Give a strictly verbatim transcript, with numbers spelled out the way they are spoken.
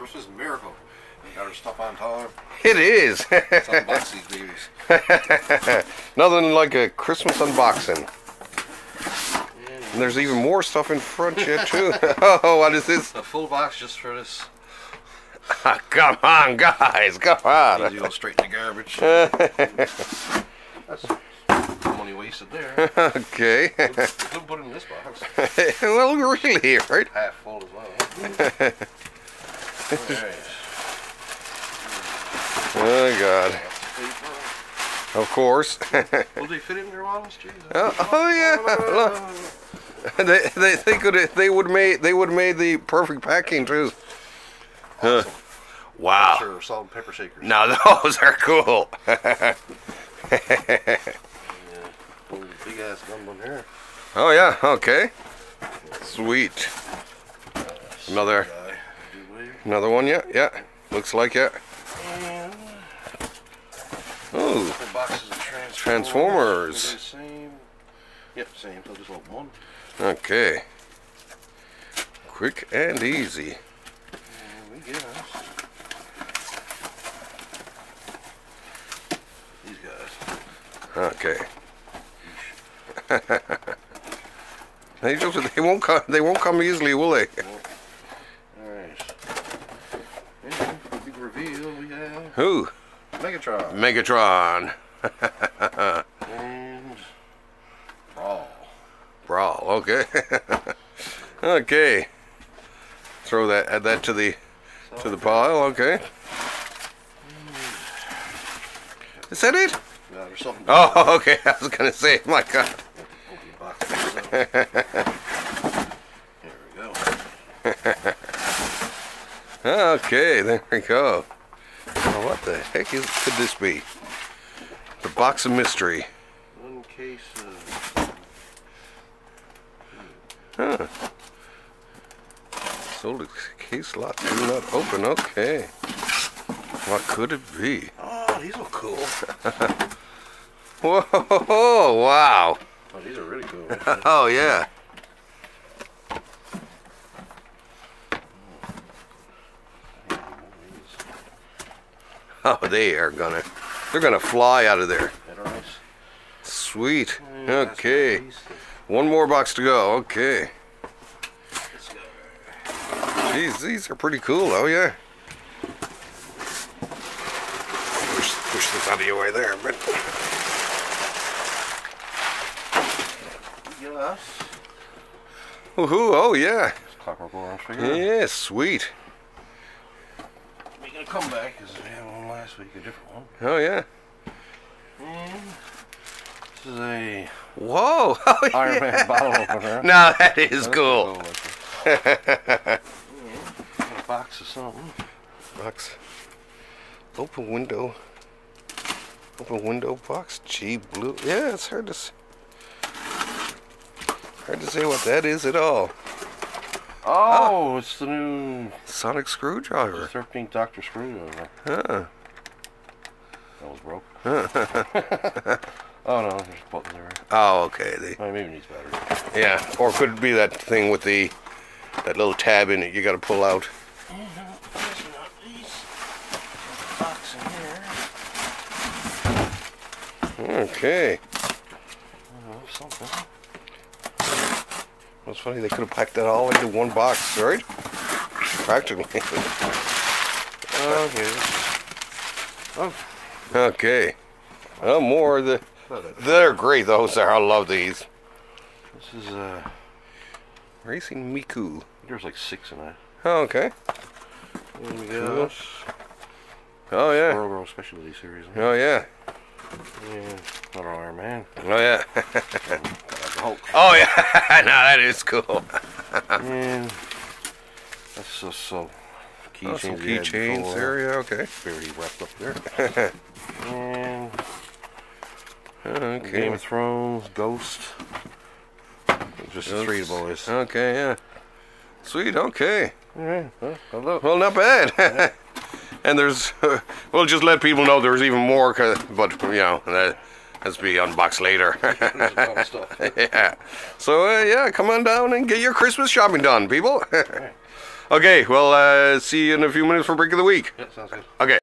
Christmas miracle. You got her stuff on time. It is. Let's unbox these babies. Nothing like a Christmas unboxing. And there's even more stuff in front here too. Oh, what is this? A full box just for this. Come on, guys, come on. You go straight in the garbage. That's money wasted there. Okay. We'll, we'll put it in this box. Well, really, right? Half full as well. All right. Oh, God. Of course. Will they fit in your bottles? Jesus. Oh, oh yeah. Look. they they they could they would made they would made the perfect packing too. Awesome. Wow. Sure, salt and pepper shakers. Now those are cool. Yeah. Big ass gum one here. Oh yeah. Okay. Sweet. Uh, another. Another one. Yeah. Yeah. Looks like it. Yeah. Oh. Boxes of Transformers. Transformers. Same. Yep. Same. So just open one. Okay. Quick and easy. Yes. These guys. Okay. they just they won't come they won't come easily, will they? All right. And the big reveal we have. Who? Megatron. Megatron. And Brawl. Brawl. Okay. Okay. Throw that. Add that to the. To the pile, okay. Is that it? No, there's something. Oh, okay. I was gonna say, my God. There we go. Okay, there we go. Now, what the heck is, could this be? The box of mystery. One case of. Huh. Sold a case lot do not open. Okay. What could it be? Oh, these look cool. Whoa! Wow. Oh, these are really cool. Oh yeah. Oh, they are gonna. They're gonna fly out of there. Sweet. Okay. One more box to go. Okay. These, these are pretty cool, oh yeah. Push, push this out of your way there, but. Yes. Woohoo, oh yeah. Clockwork Orange figure. Yeah, sweet. We're gonna come back because we had one last week, a different one. Oh yeah. Mm. This is a. Whoa! Oh, Iron yeah. Man bottle opener. Now that is that cool. Is cool. Box or something. Box. Open window. Open window box. Gee, blue. Yeah, it's hard to see. Hard to say what that is at all. Oh, ah. It's the new Sonic screwdriver. thirteenth Doctor Screwdriver. Huh. That was broke. Oh no, there's buttons there. Oh, okay. They, oh, maybe it needs battery. Yeah, or could it be that thing with the that little tab in it you got to pull out? And not these. Box in here. Okay. I don't know, something. Well, it's funny, they could have packed that all into one box, right? Practically. Okay. Oh. Okay. Well, more of the. They're great, those are. I love these. This is uh, Racing Miku. There's like six in that. Oh, okay. There we go. Oh, yeah. World Girl Specialty Series. Oh, yeah. Yeah. Not Iron Man. Oh, yeah. Hulk. Oh, yeah. No, that is cool. And that's just some keychains. Oh, some keychains there, yeah, okay. Very wrapped up there. And okay. Game of Thrones, Ghost. Just Ghost. Three boys. Okay, yeah. Sweet, okay. Right. Well, well, not bad. Yeah. And there's, uh, we'll just let people know there's even more, but you know, that, that's be unboxed later. Yeah. So uh, yeah, come on down and get your Christmas shopping done, people. Right. Okay, well, uh, see you in a few minutes for Break of the Week. Yeah, sounds good. Okay.